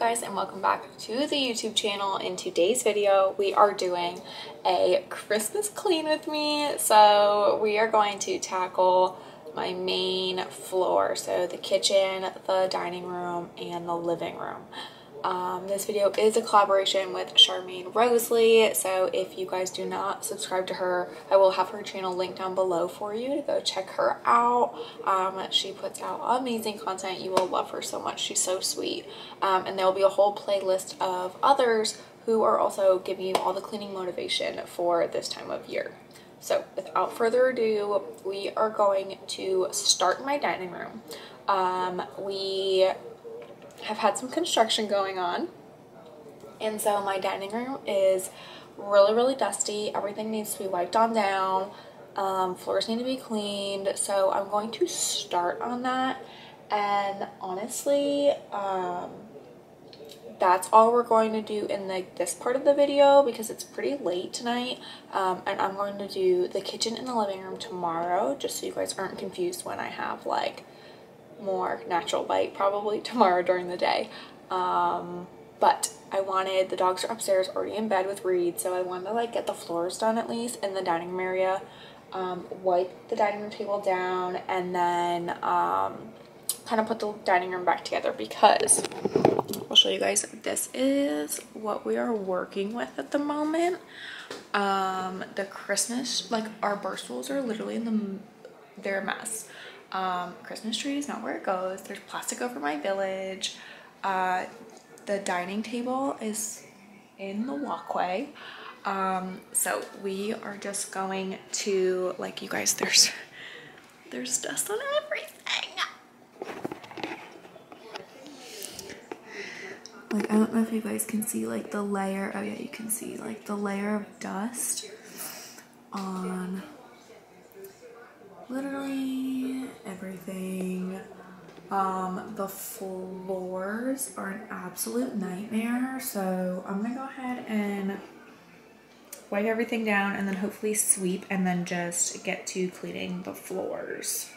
guys, and welcome back to the YouTube channel. In today's video we are doing a Christmas clean with me, so we are going to tackle my main floor, so the kitchen, the dining room, and the living room. This video is a collaboration with Charmaynerosely, so if you guys do not subscribe to her, I will have her channel linked down below for you to go check her out. She puts out amazing content. You will love her so much. She's so sweet. And there will be a whole playlist of others who are also giving you all the cleaning motivation for this time of year. So without further ado, we are going to start my dining room. We have had some construction going on, and so my dining room is really dusty. Everything needs to be wiped on down. Floors need to be cleaned, so I'm going to start on that. And honestly, that's all we're going to do in this part of the video because it's pretty late tonight. And I'm going to do the kitchen and the living room tomorrow, just so you guys aren't confused when I have like more natural light probably tomorrow during the day. But I wanted, the dogs are upstairs already in bed with Reed, so I wanted to like get the floors done at least in the dining room area, wipe the dining room table down, and then kind of put the dining room back together, because I'll show you guys, this is what we are working with at the moment. The Christmas, like our barstools are literally in they're a mess. Christmas tree is not where it goes. There's plastic over my village. The dining table is in the walkway. So we are just going to, like, you guys, there's dust on everything. Like, I don't know if you guys can see like the layer. Oh yeah, you can see like the layer of dust on literally everything. The floors are an absolute nightmare, so I'm gonna go ahead and wipe everything down and then hopefully sweep and then just get to cleaning the floors.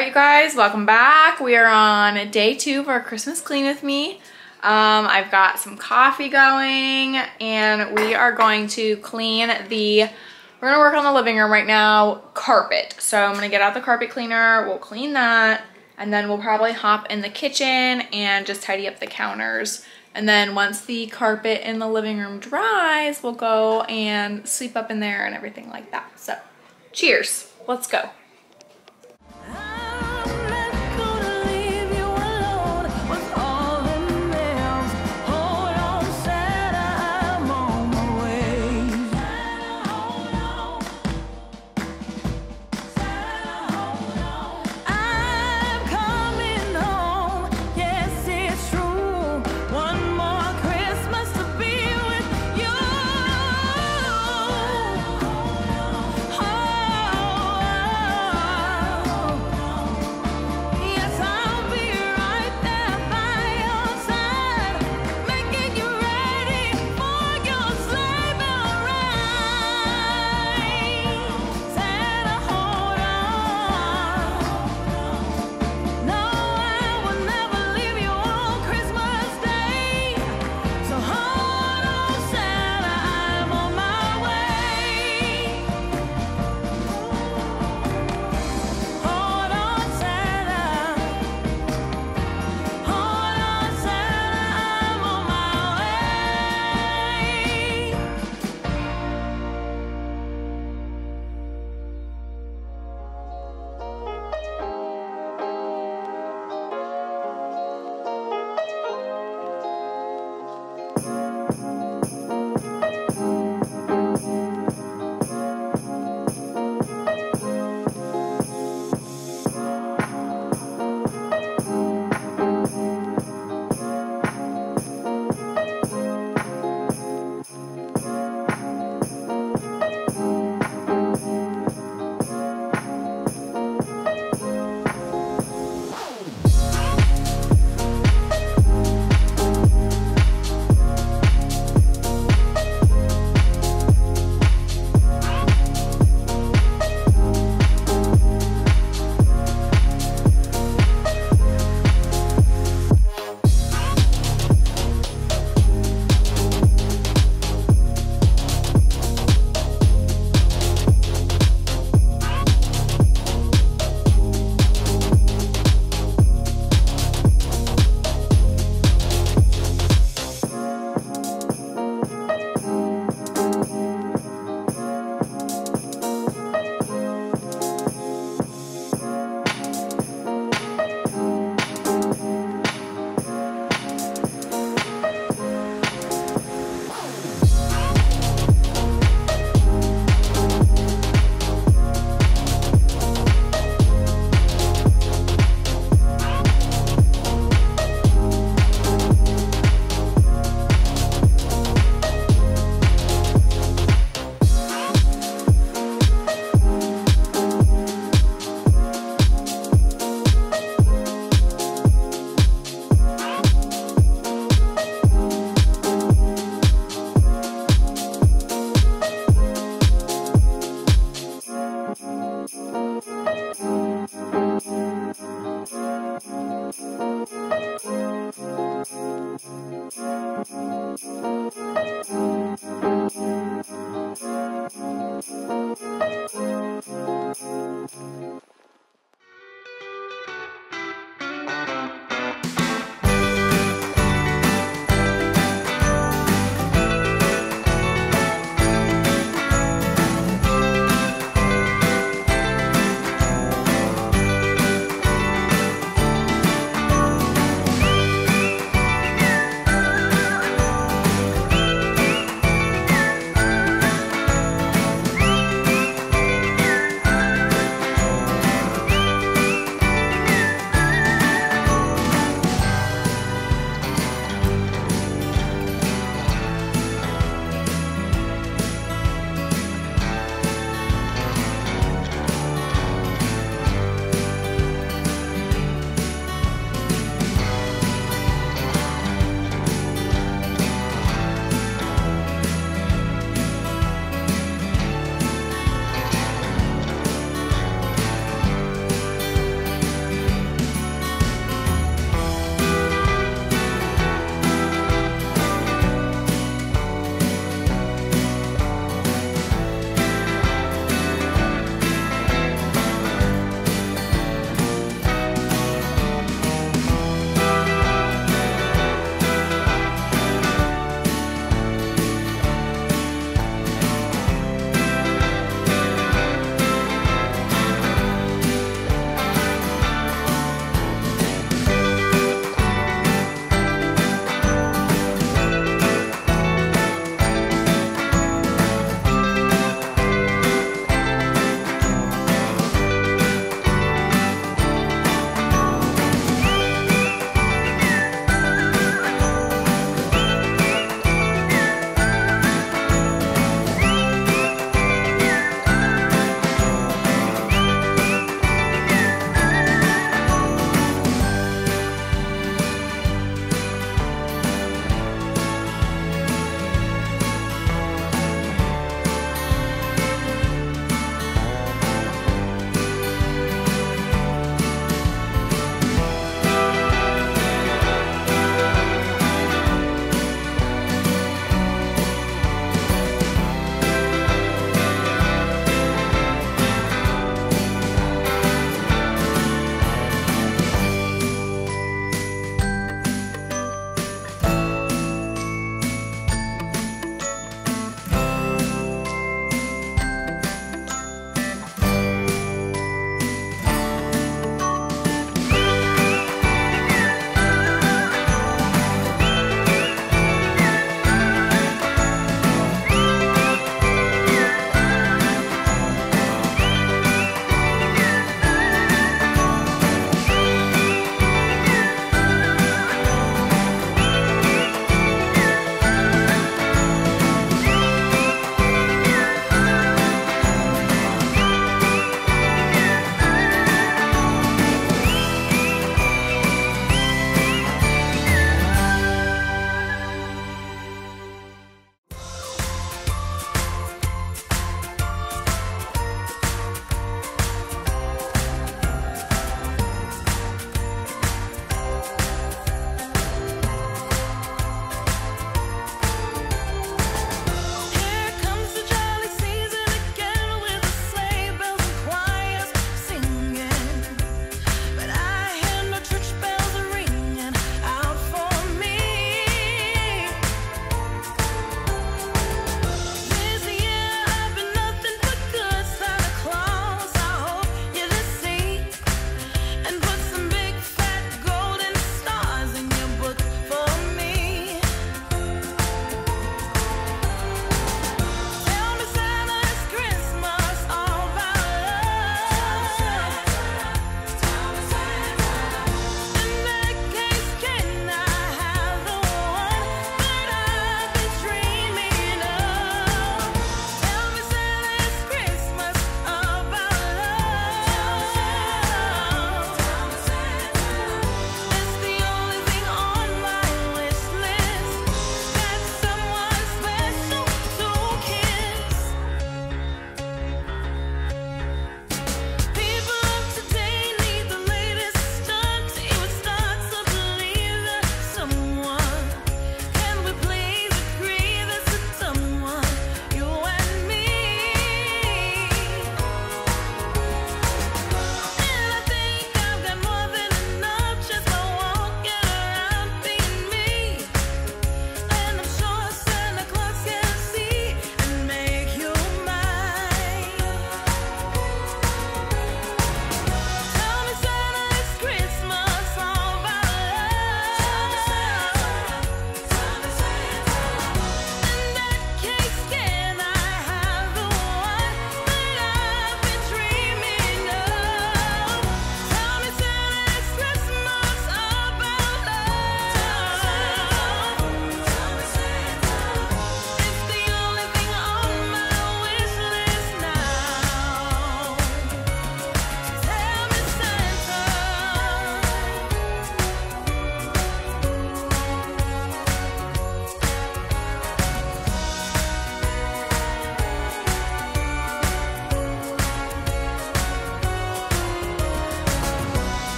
Alright you guys, welcome back. We are on day 2 of our Christmas clean with me. I've got some coffee going and we are going to clean we're going to work on the living room right now, carpet. So I'm going to get out the carpet cleaner, we'll clean that, and then we'll probably hop in the kitchen and just tidy up the counters. And then once the carpet in the living room dries, we'll go and sweep up in there and everything like that. So cheers, let's go.